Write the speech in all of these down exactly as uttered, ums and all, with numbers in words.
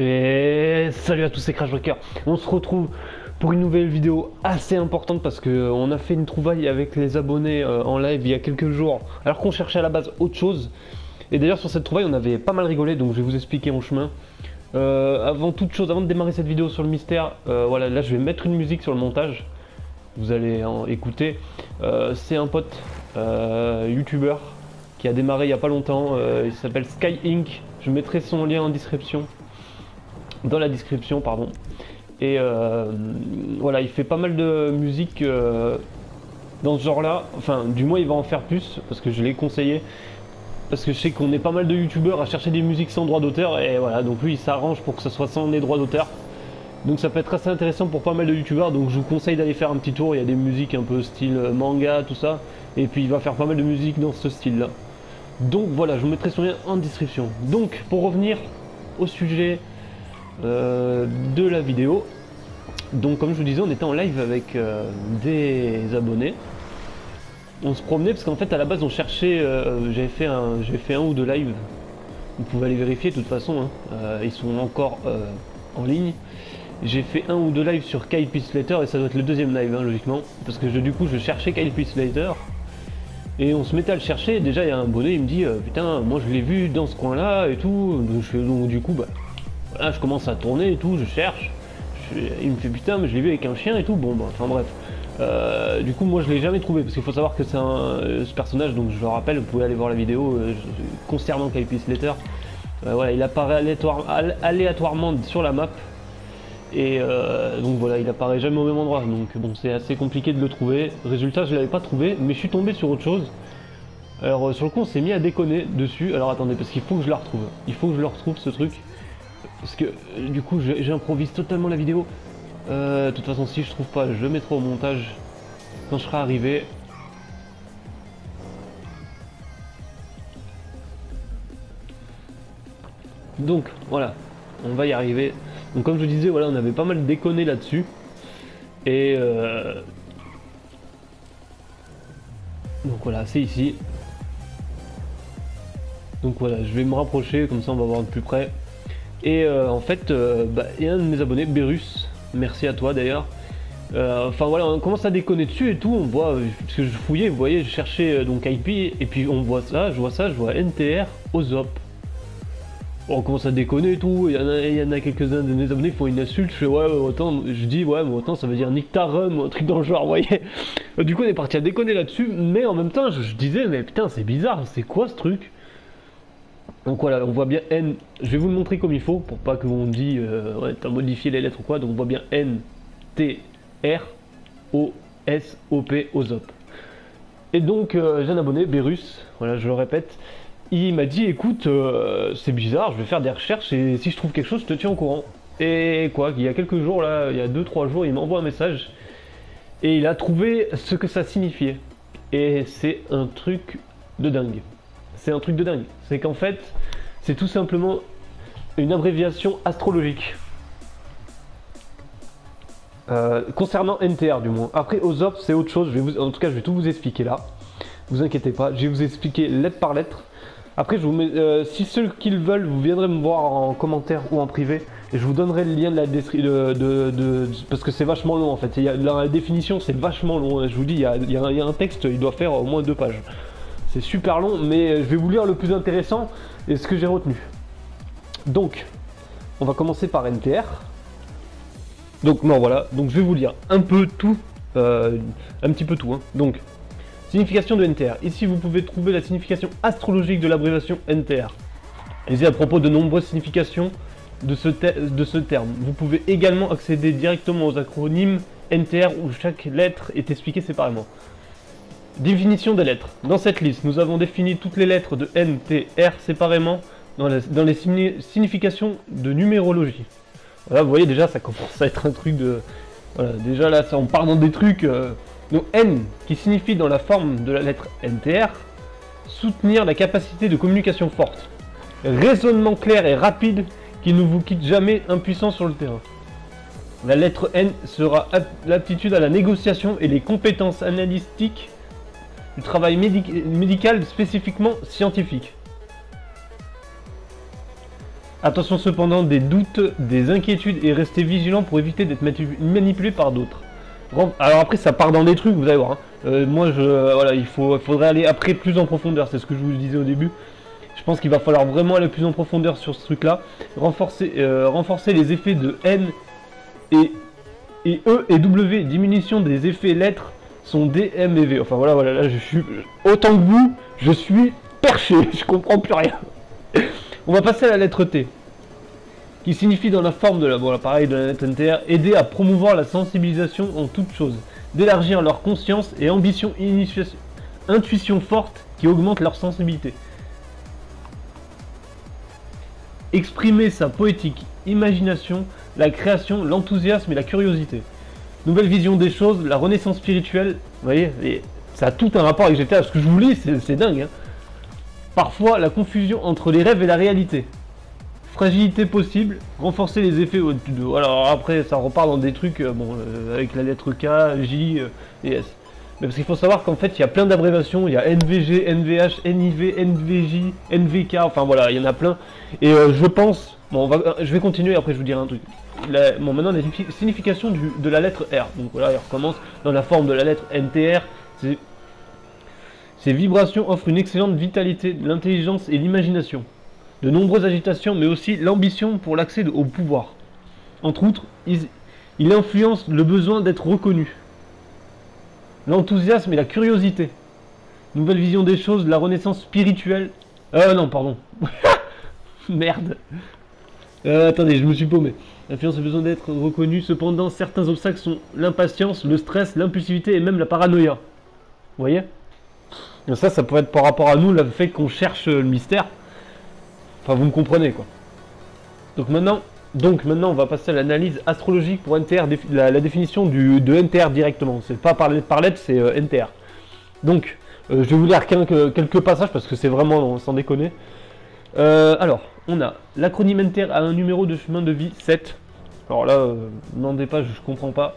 Et salut à tous, c'est Crash Breakers. On se retrouve pour une nouvelle vidéo assez importante parce que on a fait une trouvaille avec les abonnés en live il y a quelques jours, alors qu'on cherchait à la base autre chose. Et d'ailleurs sur cette trouvaille on avait pas mal rigolé, donc je vais vous expliquer en chemin. Euh, avant toute chose, avant de démarrer cette vidéo sur le mystère, euh, voilà, là je vais mettre une musique sur le montage. Vous allez en écouter. Euh, c'est un pote euh, youtubeur qui a démarré il n'y a pas longtemps. Euh, il s'appelle Sky Inc. Je mettrai son lien en description. Dans la description, pardon. Et euh, voilà, il fait pas mal de musique euh, dans ce genre-là. Enfin, du moins, il va en faire plus parce que je l'ai conseillé. Parce que je sais qu'on est pas mal de youtubeurs à chercher des musiques sans droit d'auteur. Et voilà, donc lui, il s'arrange pour que ça soit sans les droits d'auteur. Donc ça peut être assez intéressant pour pas mal de youtubeurs. Donc je vous conseille d'aller faire un petit tour. Il y a des musiques un peu style manga, tout ça. Et puis il va faire pas mal de musique dans ce style-là. Donc voilà, je vous mettrai son lien en description. Donc pour revenir au sujet euh, de la vidéo. Donc comme je vous disais, on était en live avec euh, des abonnés. On se promenait parce qu'en fait à la base on cherchait, euh, j'avais fait, fait un ou deux lives. Vous pouvez aller vérifier de toute façon, hein. euh, ils sont encore euh, en ligne. J'ai fait un ou deux lives sur Kyle Peaceletter et ça doit être le deuxième live, hein, logiquement. Parce que je, du coup je cherchais Kyle Peaceletter. Et on se mettait à le chercher, et déjà il y a un bonnet, il me dit euh, putain moi je l'ai vu dans ce coin là et tout. Donc, je, donc du coup bah voilà, je commence à tourner et tout, je cherche. Je, il me fait putain mais je l'ai vu avec un chien et tout, bon bah enfin bref. Euh, du coup moi je l'ai jamais trouvé parce qu'il faut savoir que c'est un euh, ce personnage, donc je le rappelle, vous pouvez aller voir la vidéo euh, concernant Kyle Peaceletter. Euh, voilà, il apparaît aléatoire, aléatoirement sur la map. Et euh, donc voilà, il apparaît jamais au même endroit, donc bon c'est assez compliqué de le trouver. Résultat, je l'avais pas trouvé, mais je suis tombé sur autre chose. Alors euh, sur le coup on s'est mis à déconner dessus. Alors attendez, parce qu'il faut que je la retrouve, il faut que je le retrouve ce truc. Parce que euh, du coup j'improvise totalement la vidéo. Euh, de toute façon si je trouve pas, je le mettrai au montage quand je serai arrivé. Donc voilà, on va y arriver. Donc comme je vous disais, voilà, on avait pas mal déconné là-dessus. Et euh... donc voilà, c'est ici. Donc voilà, je vais me rapprocher, comme ça on va voir de plus près. Et euh, en fait, euh, bah, il y a un de mes abonnés, Bérus, merci à toi d'ailleurs. Euh, enfin voilà, on commence à déconner dessus et tout, on voit, parce que je fouillais, vous voyez, je cherchais donc I P, et puis on voit ça, je vois ça, je vois N T R, O Z O P. On commence à déconner et tout, il y en a, a quelques-uns de mes abonnés qui font une insulte, je fais ouais, autant, je dis ouais, mais autant ça veut dire nique ta rhum, un truc dans le genre, vous voyez. Du coup on est parti à déconner là-dessus, mais en même temps je, je disais, mais putain c'est bizarre, c'est quoi ce truc? Donc voilà, on voit bien N, je vais vous le montrer comme il faut, pour pas que on me dise, euh, ouais t'as modifié les lettres ou quoi, donc on voit bien N, T, R, O, S, O, P, O Z O P. Et donc euh, j'ai un abonné, Bérus, voilà je le répète, il m'a dit écoute euh, c'est bizarre, je vais faire des recherches et si je trouve quelque chose je te tiens au courant. Et quoi, il y a quelques jours là, il y a deux trois jours, il m'envoie un message et il a trouvé ce que ça signifiait. Et c'est un truc de dingue, c'est un truc de dingue, c'est qu'en fait c'est tout simplement une abréviation astrologique. Euh, concernant N T R du moins, après O Z O P c'est autre chose, je vais vous... en tout cas je vais tout vous expliquer là, vous inquiétez pas, je vais vous expliquer lettre par lettre. Après, je vous mets, euh, si ceux qui le veulent, vous viendrez me voir en commentaire ou en privé. Et je vous donnerai le lien de la description. De, de, de, parce que c'est vachement long en fait. Il y a, la définition, c'est vachement long. Hein. Je vous dis, il y, a, il, y a un, il y a un texte, il doit faire au moins deux pages. C'est super long, mais je vais vous lire le plus intéressant et ce que j'ai retenu. Donc, on va commencer par N T R. Donc, non, voilà. Donc, je vais vous lire un peu tout. Euh, un petit peu tout. Hein. Donc. Signification de N T R. Ici, vous pouvez trouver la signification astrologique de l'abréviation N T R. Et à propos de nombreuses significations de ce, de ce terme. Vous pouvez également accéder directement aux acronymes N T R où chaque lettre est expliquée séparément. Définition des lettres. Dans cette liste, nous avons défini toutes les lettres de N T R séparément dans les, dans les significations de numérologie. Voilà, vous voyez déjà, ça commence à être un truc de... Voilà, déjà là, ça, on part dans des trucs... Euh... Donc N, qui signifie dans la forme de la lettre N T R, soutenir la capacité de communication forte. Raisonnement clair et rapide qui ne vous quitte jamais impuissant sur le terrain. La lettre N sera l'aptitude à la négociation et les compétences analytiques du travail médic médical spécifiquement scientifique. Attention cependant des doutes, des inquiétudes et restez vigilants pour éviter d'être manipulé par d'autres. Alors après ça part dans des trucs, vous allez voir. Hein. Euh, moi je voilà, il faut, faudrait aller après plus en profondeur, c'est ce que je vous disais au début. Je pense qu'il va falloir vraiment aller plus en profondeur sur ce truc-là. Renforcer, euh, renforcer les effets de N et, et E et W. Diminution des effets lettres sont D, M et V. Enfin voilà, voilà, là je suis autant que vous, je suis perché, je comprends plus rien. On va passer à la lettre T, qui signifie dans la forme de la, bon, l'appareil de la lettre N T R, aider à promouvoir la sensibilisation en toutes choses, d'élargir leur conscience et ambition, initiation, intuition forte qui augmente leur sensibilité. Exprimer sa poétique, imagination, la création, l'enthousiasme et la curiosité. Nouvelle vision des choses, la renaissance spirituelle, vous voyez, et ça a tout un rapport avec G T A, ce que je vous lis, c'est dingue, hein. Parfois, la confusion entre les rêves et la réalité. Fragilité possible, renforcer les effets. Alors après, ça repart dans des trucs bon, euh, avec la lettre K, J euh, et S. Mais parce qu'il faut savoir qu'en fait, il y a plein d'abréviations. Il y a N V G, N V H, N I V, N V J, N V K. Enfin voilà, il y en a plein. Et euh, je pense... Bon, on va, euh, je vais continuer, après je vous dirai un truc. La, bon, maintenant, la signification du, de la lettre R. Donc voilà, elle recommence dans la forme de la lettre N T R. C'est... Ces vibrations offrent une excellente vitalité, l'intelligence et l'imagination. De nombreuses agitations, mais aussi l'ambition pour l'accès au pouvoir. Entre autres, il influence le besoin d'être reconnu. L'enthousiasme et la curiosité. Nouvelle vision des choses, la renaissance spirituelle. Euh, non, pardon. Merde. Euh, attendez, je me suis paumé. L'influence et le besoin d'être reconnu. Cependant, certains obstacles sont l'impatience, le stress, l'impulsivité et même la paranoïa. Vous voyez ? Ça, ça peut être par rapport à nous, le fait qu'on cherche le mystère. Enfin, vous me comprenez, quoi. Donc maintenant, donc maintenant on va passer à l'analyse astrologique pour N T R, la, la définition du, de N T R directement. C'est pas par, par lettre, c'est euh, N T R. Donc, euh, je vais vous lire quelques, quelques passages, parce que c'est vraiment, sans déconner. Euh, alors, on a l'acronyme N T R a un numéro de chemin de vie, sept. Alors là, euh, ne demandez pas, je, je comprends pas.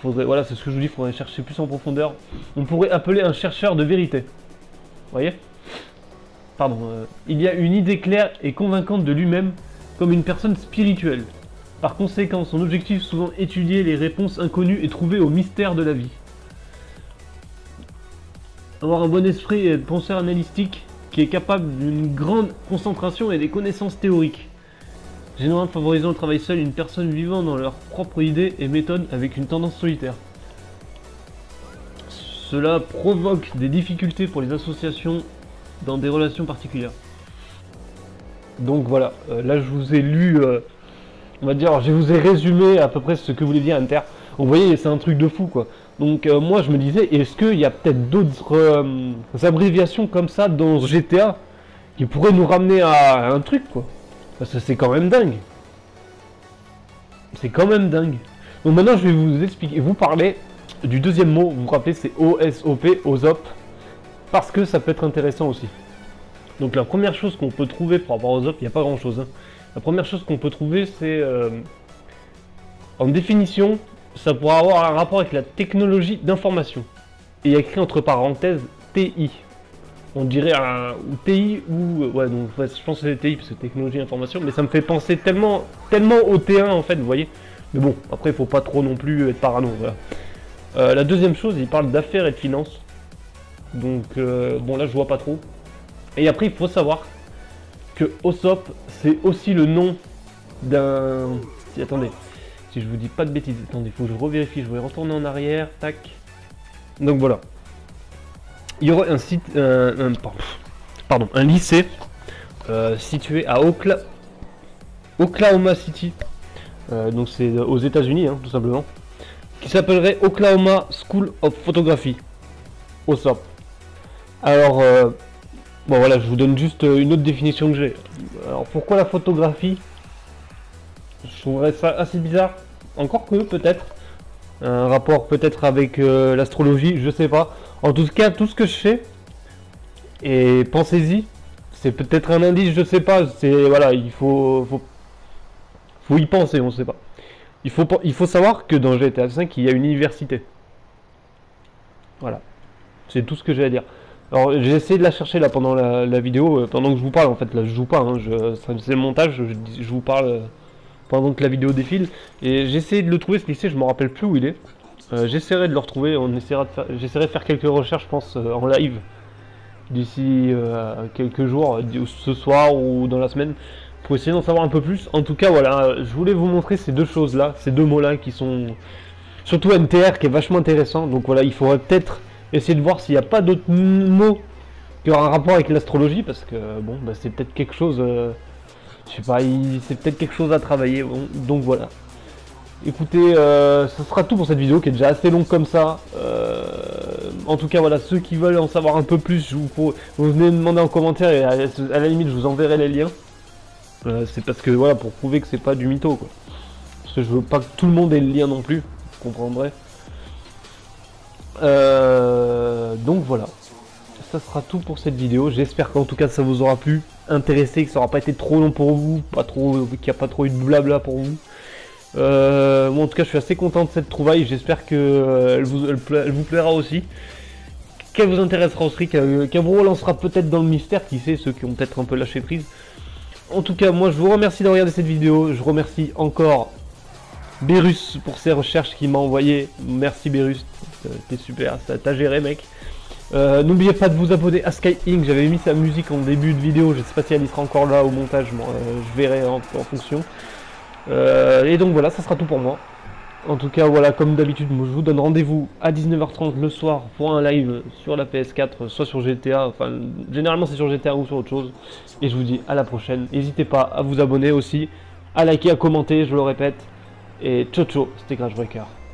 Faudrait, voilà, c'est ce que je vous dis, il faudrait chercher plus en profondeur. On pourrait appeler un chercheur de vérité. Vous voyez ? Pardon. Euh, il y a une idée claire et convaincante de lui-même comme une personne spirituelle. Par conséquent, son objectif souvent étudier les réponses inconnues et trouver au mystère de la vie. Avoir un bon esprit et un penseur analytique qui est capable d'une grande concentration et des connaissances théoriques. Généralement favorisant le travail seul, une personne vivant dans leurs propres idées et méthodes avec une tendance solitaire. Cela provoque des difficultés pour les associations dans des relations particulières. Donc voilà, euh, là je vous ai lu, euh, on va dire, je vous ai résumé à peu près ce que voulait dire N T R. Vous voyez, c'est un truc de fou, quoi. Donc euh, moi je me disais, est-ce qu'il y a peut-être d'autres euh, abréviations comme ça dans G T A qui pourraient nous ramener à un truc, quoi? Parce que c'est quand même dingue. C'est quand même dingue. Donc maintenant je vais vous expliquer, vous parler du deuxième mot. Vous vous rappelez, c'est O S O P, O S O P. Parce que ça peut être intéressant aussi. Donc la première chose qu'on peut trouver par rapport aux O S O P, il n'y a pas grand chose. Hein. La première chose qu'on peut trouver, c'est... Euh, en définition, ça pourra avoir un rapport avec la technologie d'information. Et il y a écrit entre parenthèses T I. On dirait un T I ou... Ouais, donc ouais, je pense que c'est T I, parce que technologie information, mais ça me fait penser tellement tellement au T un, en fait, vous voyez. Mais bon, après, il faut pas trop non plus être parano, voilà. Euh, la deuxième chose, il parle d'affaires et de finances. Donc, euh, bon, là, je vois pas trop. Et après, il faut savoir que O S O P, c'est aussi le nom d'un... Si, attendez, si je vous dis pas de bêtises, attendez, il faut que je revérifie, je vais retourner en arrière, tac. Donc, voilà. Il y aura un site, euh, un, pardon, pardon, un lycée euh, situé à Okla, Oklahoma City, euh, donc c'est aux États-Unis, hein, tout simplement, qui s'appellerait Oklahoma School of Photography, O S O P. Alors, euh, bon voilà, je vous donne juste une autre définition que j'ai. Alors, pourquoi la photographie? Je trouverais ça assez bizarre, encore que peut-être, un rapport peut-être avec euh, l'astrologie, je sais pas. En tout cas, tout ce que je fais, et pensez-y, c'est peut-être un indice, je sais pas, c'est, voilà, il faut, faut, faut y penser, on sait pas. Il faut, il faut savoir que dans G T A cinq, il y a une université. Voilà, c'est tout ce que j'ai à dire. Alors j'ai essayé de la chercher là pendant la, la vidéo, euh, pendant que je vous parle en fait, là je joue pas, hein, c'est le montage, je, je vous parle euh, pendant que la vidéo défile, et j'ai essayé de le trouver ce lycée, je me rappelle plus où il est, euh, j'essaierai de le retrouver, on essaiera de faire, j'essaierai de faire quelques recherches je pense euh, en live, d'ici euh, quelques jours, ce soir ou dans la semaine, pour essayer d'en savoir un peu plus. En tout cas voilà, je voulais vous montrer ces deux choses là, ces deux mots là qui sont, surtout M T R qui est vachement intéressant, donc voilà, il faudrait peut-être... Essayez de voir s'il n'y a pas d'autres mots qui aura un rapport avec l'astrologie, parce que bon, bah, c'est peut-être quelque chose, euh, je sais pas, c'est peut-être quelque chose à travailler. Bon, donc voilà. Écoutez, euh, ça sera tout pour cette vidéo qui est déjà assez longue comme ça. Euh, en tout cas, voilà, ceux qui veulent en savoir un peu plus, je vous, pour, vous venez me demander en commentaire et à, à la limite, je vous enverrai les liens. Euh, c'est parce que voilà, pour prouver que c'est pas du mytho, quoi. Parce que je veux pas que tout le monde ait le lien non plus, vous comprendrez. Euh, donc voilà, ça sera tout pour cette vidéo, j'espère qu'en tout cas ça vous aura plu, intéressé, que ça aura pas été trop long pour vous, pas trop, qu'il n'y a pas trop eu de blabla pour vous. Euh, bon, en tout cas je suis assez content de cette trouvaille, j'espère qu'elle euh, vous, elle, elle vous plaira aussi, qu'elle vous intéressera aussi, qu'elle qu'elle vous relancera peut-être dans le mystère, qui sait, ceux qui ont peut-être un peu lâché prise. En tout cas moi je vous remercie d'avoir regardé cette vidéo, je remercie encore Bérus pour ses recherches qu'il m'a envoyé, merci Bérus, t'es super, t'as géré mec. Euh, N'oubliez pas de vous abonner à Sky Inc, j'avais mis sa musique en début de vidéo, je sais pas si elle y sera encore là au montage, bon, euh, je verrai en, en fonction. Euh, et donc voilà, ça sera tout pour moi. En tout cas voilà, comme d'habitude, je vous donne rendez-vous à dix-neuf heures trente le soir pour un live sur la P S quatre, soit sur G T A, enfin généralement c'est sur G T A ou sur autre chose. Et je vous dis à la prochaine, n'hésitez pas à vous abonner aussi, à liker, à commenter, je le répète. Et ciao ciao, c'était Crash Breakers.